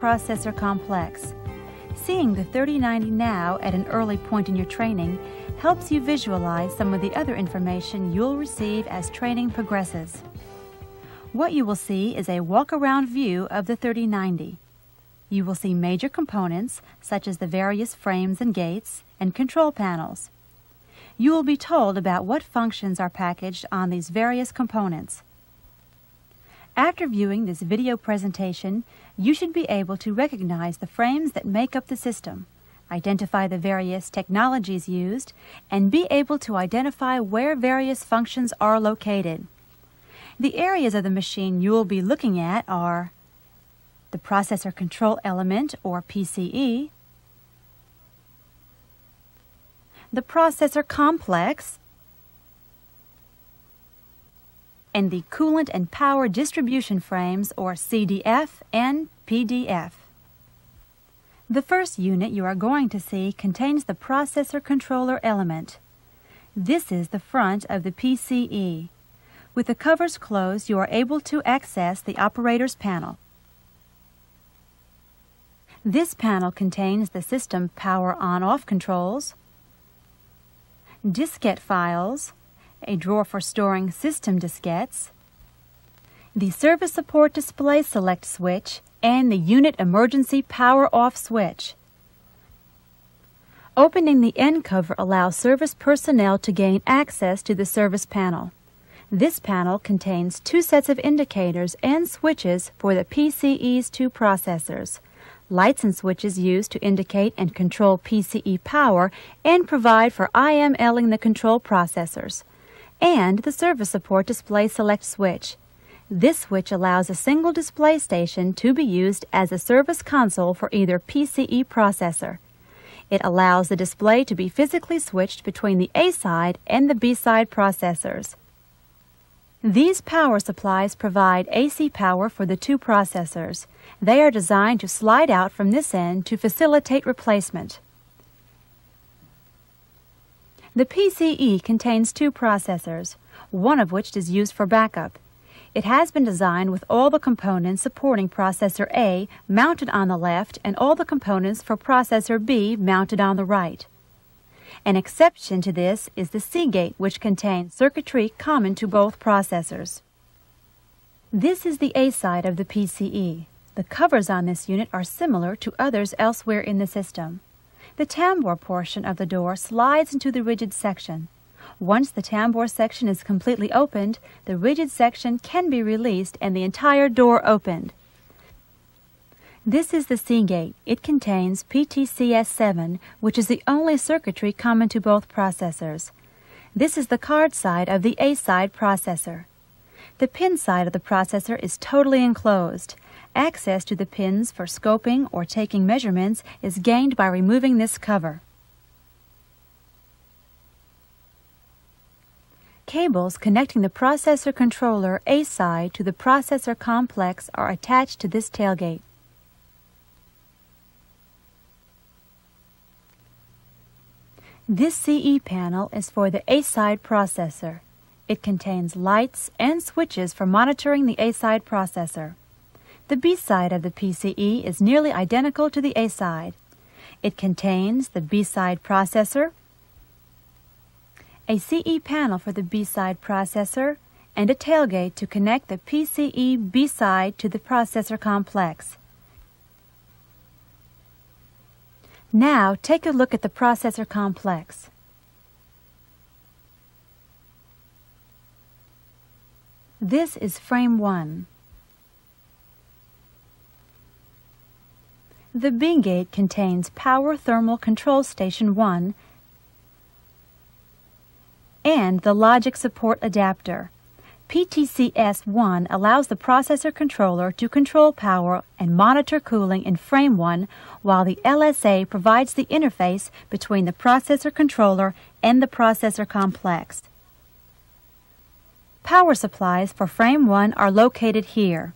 processor complex. Seeing the 3090 now at an early point in your training helps you visualize some of the other information you'll receive as training progresses. What you will see is a walk-around view of the 3090. You will see major components such as the various frames and gates and control panels. You will be told about what functions are packaged on these various components. After viewing this video presentation, you should be able to recognize the frames that make up the system, identify the various technologies used, and be able to identify where various functions are located. The areas of the machine you will be looking at are the processor control element, or PCE, the processor complex, and the coolant and power distribution frames, or CDF and PDF. The first unit you are going to see contains the processor controller element. This is the front of the PCE. With the covers closed, you are able to access the operator's panel. This panel contains the system power on-off controls, diskette files, a drawer for storing system diskettes, the service support display select switch, and the unit emergency power off switch. Opening the end cover allows service personnel to gain access to the service panel. This panel contains two sets of indicators and switches for the PCEs2 processors. Lights and switches used to indicate and control PCE power and provide for IMLing the control processors, and the service support display select switch. This switch allows a single display station to be used as a service console for either PCE processor. It allows the display to be physically switched between the A side and the B side processors. These power supplies provide AC power for the two processors. They are designed to slide out from this end to facilitate replacement. The PCE contains two processors, one of which is used for backup. It has been designed with all the components supporting processor A mounted on the left and all the components for processor B mounted on the right. An exception to this is the C gate, which contains circuitry common to both processors. This is the A side of the PCE. The covers on this unit are similar to others elsewhere in the system. The tambour portion of the door slides into the rigid section. Once the tambour section is completely opened, the rigid section can be released and the entire door opened. This is the C gate. It contains PTCS7, which is the only circuitry common to both processors. This is the card side of the A side processor. The pin side of the processor is totally enclosed. Access to the pins for scoping or taking measurements is gained by removing this cover. Cables connecting the processor controller A side to the processor complex are attached to this tailgate. This CE panel is for the A side processor. It contains lights and switches for monitoring the A side processor. The B side of the PCE is nearly identical to the A side. It contains the B side processor, a CE panel for the B side processor, and a tailgate to connect the PCE B side to the processor complex. Now take a look at the processor complex. This is frame 1. The B gate contains Power Thermal Control Station 1 and the Logic Support Adapter. PTCS1 allows the processor controller to control power and monitor cooling in Frame 1, while the LSA provides the interface between the processor controller and the processor complex. Power supplies for Frame 1 are located here.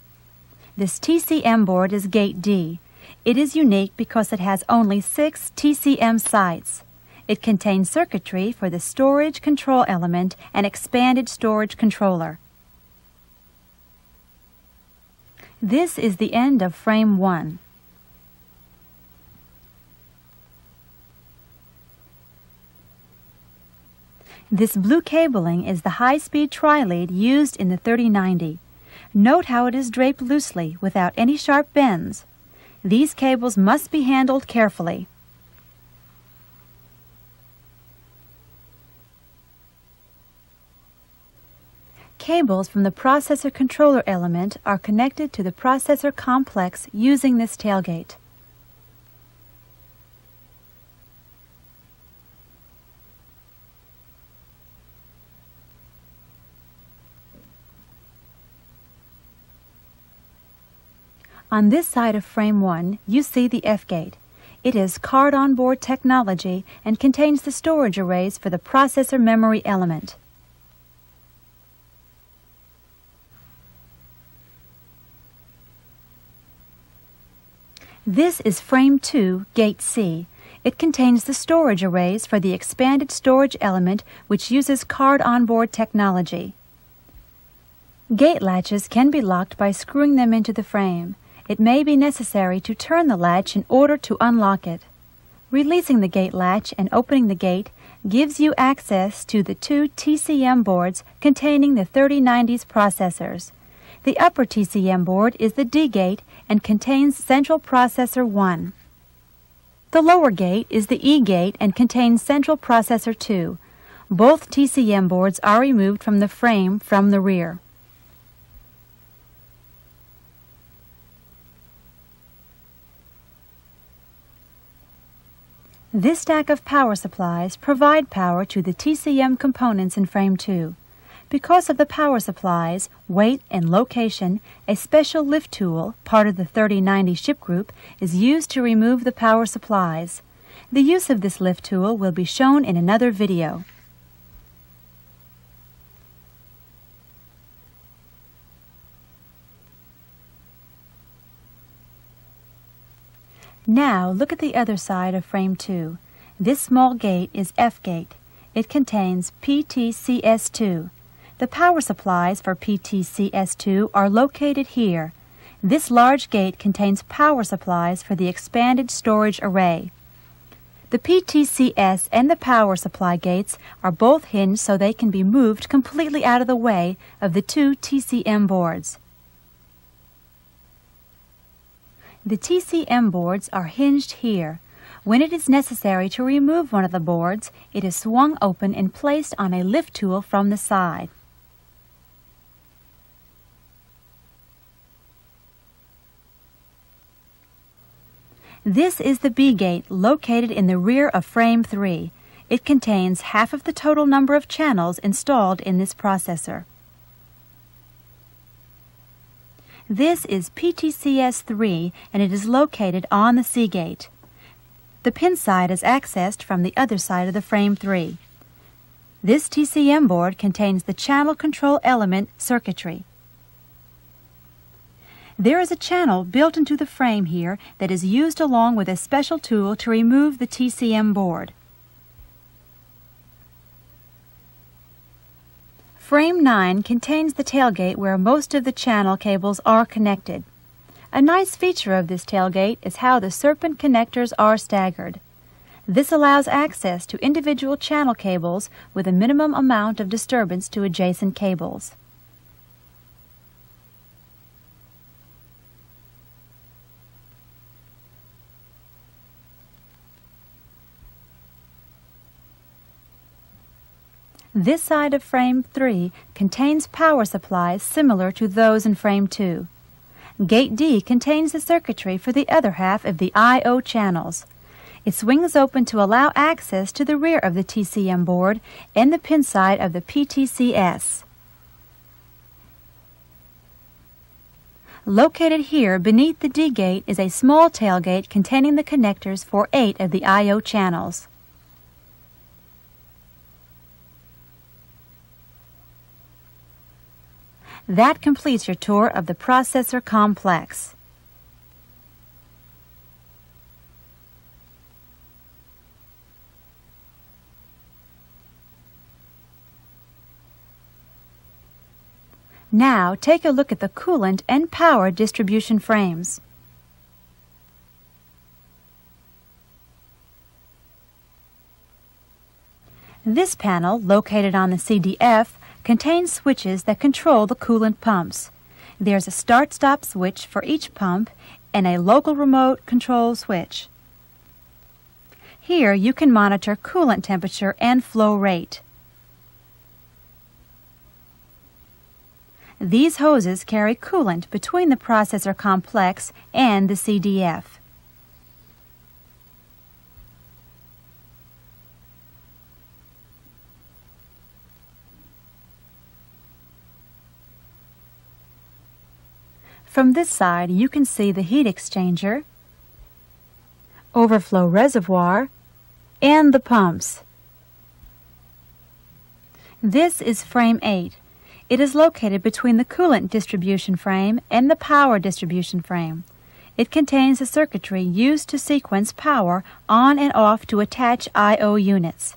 This TCM board is Gate D. It is unique because it has only 6 TCM sites. It contains circuitry for the storage control element and expanded storage controller. This is the end of frame 1. This blue cabling is the high-speed tri-lead used in the 3090. Note how it is draped loosely without any sharp bends. These cables must be handled carefully. Cables from the processor controller element are connected to the processor complex using this tailgate. On this side of frame 1, you see the F-gate. It is card-on-board technology and contains the storage arrays for the processor memory element. This is frame 2, gate C. It contains the storage arrays for the expanded storage element, which uses card-on-board technology. Gate latches can be locked by screwing them into the frame. It may be necessary to turn the latch in order to unlock it. Releasing the gate latch and opening the gate gives you access to the two TCM boards containing the 3090's processors. The upper TCM board is the D gate and contains Central Processor 1. The lower gate is the E gate and contains Central Processor 2. Both TCM boards are removed from the frame from the rear. This stack of power supplies provide power to the TCM components in frame 2. Because of the power supplies, weight, and location, a special lift tool, part of the 3090 ship group, is used to remove the power supplies. The use of this lift tool will be shown in another video. Now look at the other side of frame 2. This small gate is F gate. It contains PTCS2. The power supplies for PTCS2 are located here. This large gate contains power supplies for the expanded storage array. The PTCS and the power supply gates are both hinged so they can be moved completely out of the way of the two TCM boards. The TCM boards are hinged here. When it is necessary to remove one of the boards, it is swung open and placed on a lift tool from the side. This is the B gate located in the rear of frame 3. It contains half of the total number of channels installed in this processor. This is PTCS3 and it is located on the C gate. The pin side is accessed from the other side of the frame 3. This TCM board contains the channel control element circuitry. There is a channel built into the frame here that is used along with a special tool to remove the TCM board. Frame 9 contains the tailgate where most of the channel cables are connected. A nice feature of this tailgate is how the serpent connectors are staggered. This allows access to individual channel cables with a minimum amount of disturbance to adjacent cables. This side of frame 3 contains power supplies similar to those in frame 2. Gate D contains the circuitry for the other half of the I/O channels. It swings open to allow access to the rear of the TCM board and the pin side of the PTCS. Located here beneath the D gate is a small tailgate containing the connectors for 8 of the I/O channels. That completes your tour of the processor complex. Now take a look at the coolant and power distribution frames. This panel, located on the CDF, contains switches that control the coolant pumps. There's a start-stop switch for each pump and a local remote control switch. Here you can monitor coolant temperature and flow rate. These hoses carry coolant between the processor complex and the CDF. From this side, you can see the heat exchanger, overflow reservoir, and the pumps. This is frame 8. It is located between the coolant distribution frame and the power distribution frame. It contains the circuitry used to sequence power on and off to attach I/O units.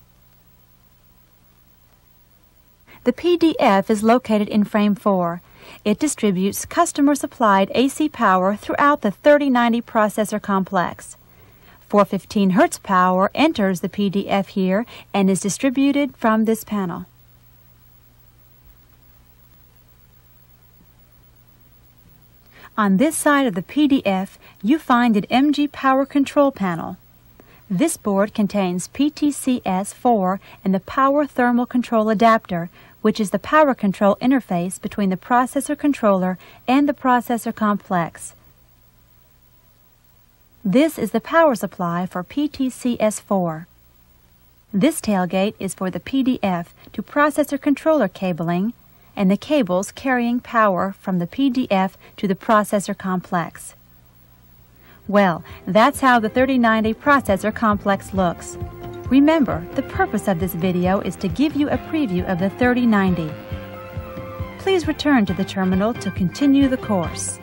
The PDF is located in frame 4. It distributes customer-supplied AC power throughout the 3090 processor complex. 415 Hz power enters the PDF here and is distributed from this panel. On this side of the PDF, you find an MG power control panel. This board contains PTCS4 and the power thermal control adapter, which is the power control interface between the processor controller and the processor complex. This is the power supply for PTCS4. This tailgate is for the PDF to processor controller cabling and the cables carrying power from the PDF to the processor complex. Well, that's how the 3090 processor complex looks. Remember, the purpose of this video is to give you a preview of the 3090. Please return to the terminal to continue the course.